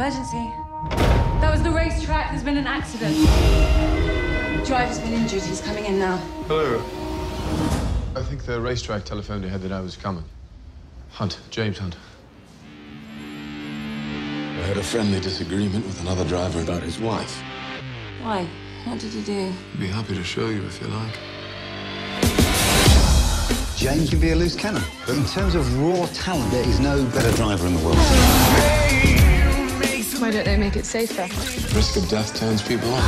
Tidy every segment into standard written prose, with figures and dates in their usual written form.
Emergency. That was the racetrack. There's been an accident. The driver's been injured. He's coming in now. Hello. I think the racetrack telephoned ahead that I was coming. Hunt. James Hunt. I had a friendly disagreement with another driver about his wife. Why? What did he do? I'd be happy to show you if you like. James can be a loose cannon, but in terms of raw talent, there is no better driver in the world. Why don't they make it safer? The risk of death turns people off.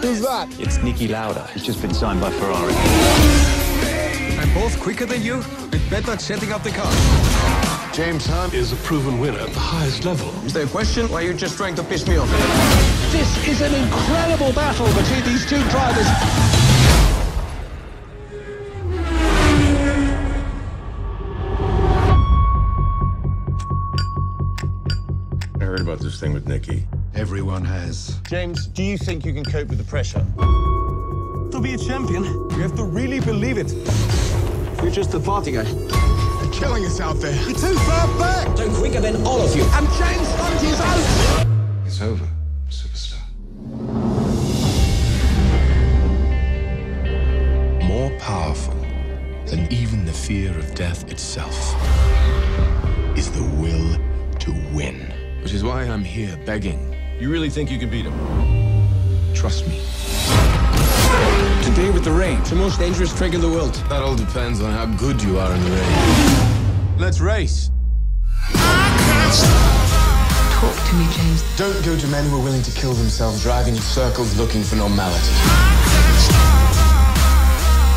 Who's that? It's Niki Lauda. He's just been signed by Ferrari. I'm both quicker than you and better at setting up the car. James Hunt is a proven winner at the highest level. Is there a question? Why, you're just trying to piss me off. This is an incredible battle between these two drivers. I heard about this thing with Niki. Everyone has. James, do you think you can cope with the pressure? To be a champion, you have to really believe it. You're just a party guy. They're killing us out there. You're too far back. I'm quicker than all of you. And James Hunt is out. It's over, superstar. More powerful than even the fear of death itself is the will to win. Which is why I'm here begging. You really think you can beat him? Trust me. Today with the rain, it's the most dangerous trick in the world. That all depends on how good you are in the rain. Let's race. Talk to me, James. Don't go to men who are willing to kill themselves driving in circles looking for normality.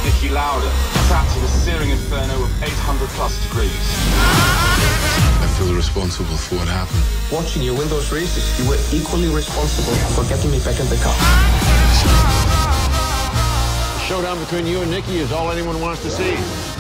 Niki Lauda, trapped in a searing inferno of 800+ degrees. I feel responsible for what happened. Watching you win those races, you were equally responsible for getting me back in the car. The showdown between you and Niki is all anyone wants to see.